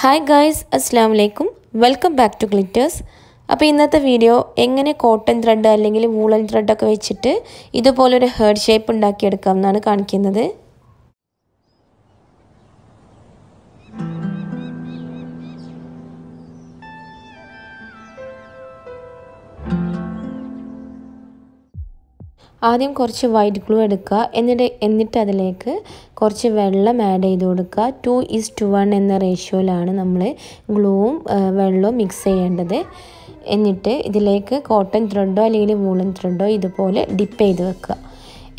Hi guys, Assalamu Alaikum. Welcome back to Glitters. Now, in this video, I will show you cotton thread and woolen thread. This is a heart shape. Add some white glue എന്നിട്ട് അതിലേക്ക് കുറച്ച് വെള്ളം add ചെയ്തു കൊടുക്കുക 2:1 എന്ന റേഷ്യോയിലാണ് നമ്മൾ ഗ്ലൂവും വെള്ളവും mix ചെയ്യേണ്ടത് എന്നിട്ട് ഇതിലേക്ക് കോട്ടൺ ത്രെഡോ അല്ലെങ്കിൽ വൂളൻ ത്രെഡോ ഇതുപോലെ ഡിപ്പ് ചെയ്തു വെക്കുക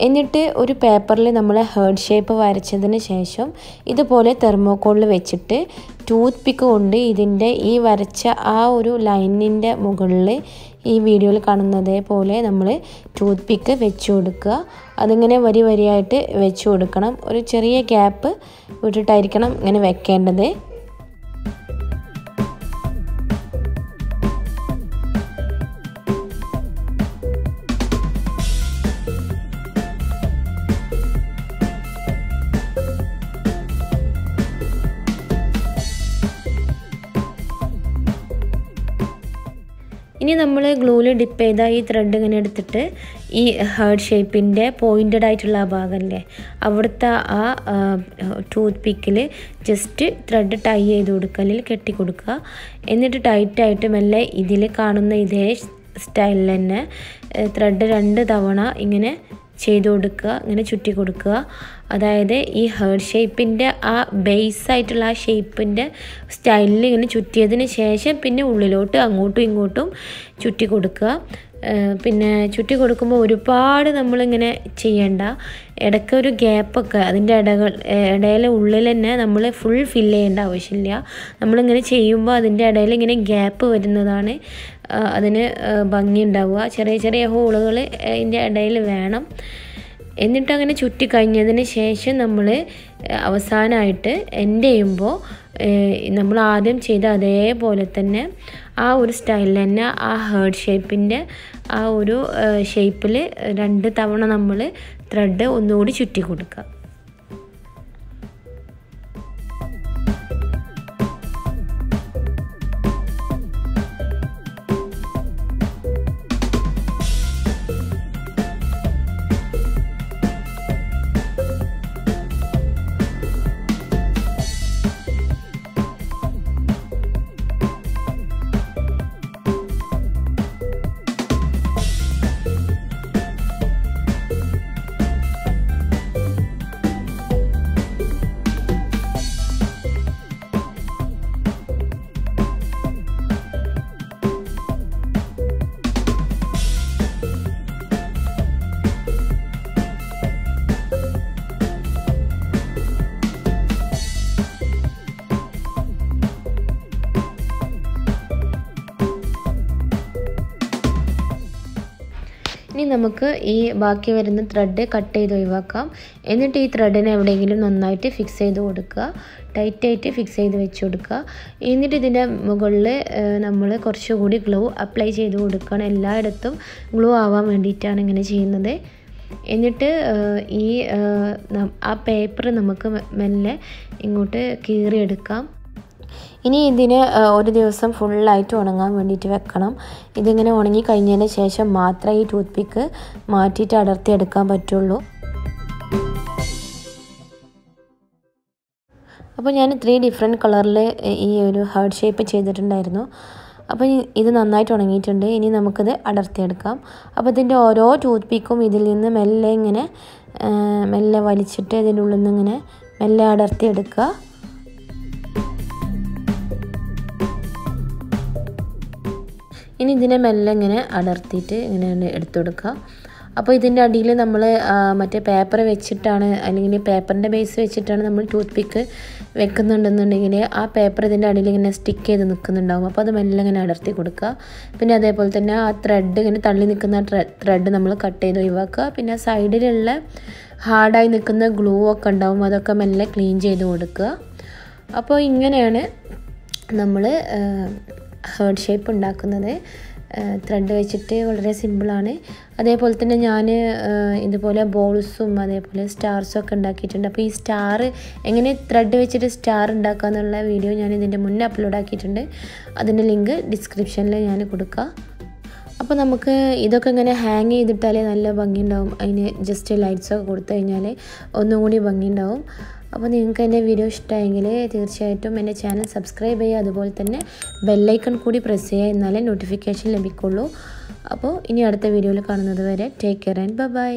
എന്നിട്ട് ഒരു പേപ്പറിൽ നമ്മൾ ഹേർട്ട് ഷേപ്പ് വരച്ചതിന് ശേഷം ഇതുപോലെ തെർമോകോളിൽ വെച്ചിട്ട് ടൂത്ത് പിക്ക് കൊണ്ട് ഇതിന്റെ ഈ വരച്ച ആ ഒരു ലൈനിന്റെ മുകളിൽ ഈ വീഡിയോയിൽ കാണുന്നതേപോലെ നമ്മൾ ടൂത്ത് പിക്ക് വെച്ചു കൊടുക്കുക അതിങ്ങനെ വരി വരിയായിട്ട് വെച്ചു കൊടുക്കണം ഒരു ചെറിയ ഗ്യാപ്പ് വിട്ടിട്ടായിരിക്കണം ഇങ്ങനെ വെക്കേണ്ടത് We will glue the thread in this heart shape and pointed it. We will use the toothpick to thread it. We will tie it in this style. Thread it in this style. That is this heart shape in the base side shape in the style chuttiyathinu shesham pinne ullilotte angotu ingotum chutti kodukka pinne chutti kodukumbo oru paadu nammal ingane cheyanda edakku oru gap okke adinte edayile ullil enne nammal full fill cheyanda avashyamilla nammal ingane cheyumbo adinte edayile ingane gap varunnadana adine bangi undavuga cheriya cheriya holukal inde edayile venam എന്നിട്ട് അങ്ങനെ ചുറ്റി കഴിഞ്ഞതിന് ശേഷം നമ്മൾ അവസാനമായിട്ട് end ചെയ്യുമ്പോൾ നമ്മൾ ആദ്യം ചെയ്ത അതേപോലെ തന്നെ ആ ഒരു സ്റ്റൈലിൽ തന്നെ ആ ഹേർട്ട് ഷേപ്പിന്റെ ആ ഒരു ഷേപ്പിൽ രണ്ട് തവണ നമ്മൾ ത്രെഡ് ഒന്നുകൂടി ചുറ്റി കൊടുക്കുക നമുക്ക് ഈ ബാക്കി വരുന്ന ത്രെഡ് കട്ട് ചെയ്തു ഒഴിവാക്കാം എന്നിട്ട് ഈ ത്രെഡിനെ എവിടെയെങ്കിലും നന്നായിട്ട് ഫിക്സ് ചെയ്തു കൊടുക്കുക ടൈറ്റ് ആയിട്ട് ഫിക്സ് ചെയ്തു വെച്ചു കൊടുക്കുക എന്നിട്ട് ഇതിന്റെ മുകളിൽ നമ്മൾ കുറച്ച് കൂടി ഗ്ലൂ അപ്ലൈ ചെയ്തു കൊടുക്കണം എല്ലായിടത്തും ഗ്ലൂ ആവാൻ വേണ്ടിയിട്ടാണ് ഇങ്ങനെ ചെയ്യുന്നത് എന്നിട്ട് ഈ ആ പേപ്പർ നമുക്ക് മെല്ലെ ഇങ്ങോട്ട് കീറി എടുക്കാം ഇനി ഇതിനെ ഒരു ദിവസം ഫുൾ ആയിട്ട് ഉണങ്ങാൻ വേണ്ടിയിട്ട് വെക്കണം ഇതിങ്ങനെ ഉണങ്ങി കഴിഞ്ഞതിന് ശേഷം മാത്രമേ ഈ ടൂത്ത് പിക്ക് മാറ്റിയിട്ട് അടർത്തി എടുക്കാൻ പറ്റുള്ളൂ അപ്പോൾ ഞാൻ 3 ഡിഫറൻറ്റ് കളറിൽ ഈ ഒരു ഹാർട്ട് ഷേപ്പ് ചെയ്തിട്ടുണ്ടായിരുന്നു അപ്പോൾ ഇത് നന്നായിട്ട് ഉണങ്ങിയിട്ടുണ്ട് ഇനി നമുക്ക് ഇത് അടർത്തി എടുക്കാം അപ്പോൾ ഇതിന്റെ ഓരോ ടൂത്ത് പിക്കും ഇതിൽ നിന്ന് മെല്ലെ ഇങ്ങനെ മെല്ലെ വലിച്ചിട്ട് ഇതിന്റെ ഉള്ളിൽ നിന്ന് ഇങ്ങനെ മെല്ലെ അടർത്തി എടുക്കുക ഇനി ഇതിനെ മെല്ലെ ഇങ്ങനെ അടർത്തിയിട്ട് ഇങ്ങനെ എടുത്തു കൊടുക്കുക അപ്പോൾ ഇതിന്റെ അടിയിൽ നമ്മൾ മറ്റേ പേപ്പർ വെച്ചിട്ടാണ് അല്ലെങ്കിൽ പേപ്പറിന്റെ ബേസ് വെച്ചിട്ടാണ് നമ്മൾ ടൂത്ത് പിക്ക് വെക്കുന്നുണ്ടെന്നുണ്ടെങ്കിൽ ആ പേപ്പർ ഇതിന്റെ അടിയിൽ ഇങ്ങനെ സ്റ്റിക്ക് ചെയ്ത് നിൽക്കുന്നുണ്ടാവും അപ്പോൾ അത് മെല്ലെ ഇങ്ങനെ അടർത്തി കൊടുക്കുക പിന്നെ അതേപോലെ തന്നെ ആ ത്രെഡ് ഇങ്ങനെ തള്ളി നിൽക്കുന്ന ത്രെഡ് നമ്മൾ കട്ട് ചെയ്ത് ഒഴിവാക്കുക പിന്നെ സൈഡിലുള്ള ഹാർഡായി നിൽക്കുന്ന ഗ്ലൂ ഒക്കെ ഉണ്ടാവും അതൊക്കെ മെല്ലെ ക്ലീൻ ചെയ്ത് കൊടുക്കുക അപ്പോൾ ഇങ്ങനെയാണ് നമ്മൾ Heart shape and ത്രെഡ് വെച്ചിട്ട് വളരെ സിമ്പിൾ ആണ് അതേപോലെ തന്നെ ഞാൻ ഇതുപോലെ ബോൾസും അതേപോലെ സ്റ്റാർസും ഒക്കെ ഉണ്ടാക്കിയിട്ടുണ്ട് അപ്പോൾ ഈ സ്റ്റാർ എങ്ങനെ ത്രെഡ് വെച്ചിട്ട് സ്റ്റാർ ഉണ്ടാക്കുക എന്നുള്ള വീഡിയോ ഞാൻ ഇതിന്റെ മുന്നേ അപ്ലോഡ് ആക്കിയിട്ടുണ്ട് അതിന്റെ ലിങ്ക് ഡിസ്ക്രിപ്ഷനിൽ ഞാൻ കൊടുക്കാം അപ്പോൾ നമുക്ക് ഇതൊക്കെ ഇങ്ങനെ ഹാങ് ചെയ്തിട്ടാലേ നല്ല ഭംഗി ഉണ്ടാവും അതിന് ജസ്റ്റ് ലൈറ്റ്സ് ഒക്കെ കൊടുത്തു കഴിഞ്ഞാൽ ഒന്നും കൂടി ഭംഗി ഉണ്ടാവും അപ്പോൾ നിങ്ങൾക്ക് എൻ്റെ വീഡിയോ ഇഷ്ടമായെങ്കിൽ തീർച്ചയായിട്ടും എൻ്റെ ചാനൽ സബ്സ്ക്രൈബ് ചെയ്യുക അതുപോലെ തന്നെ ബെല്ലൈക്കൺ കൂടി പ്രസ് ചെയ്യുക എന്നാലേ നോട്ടിഫിക്കേഷൻ ലഭിക്കുള്ളൂ അപ്പോൾ ഇനി അടുത്ത വീഡിയോയിൽ കാണുന്നത് വരെ ടേക്ക് കെയർ ആൻഡ് ബൈ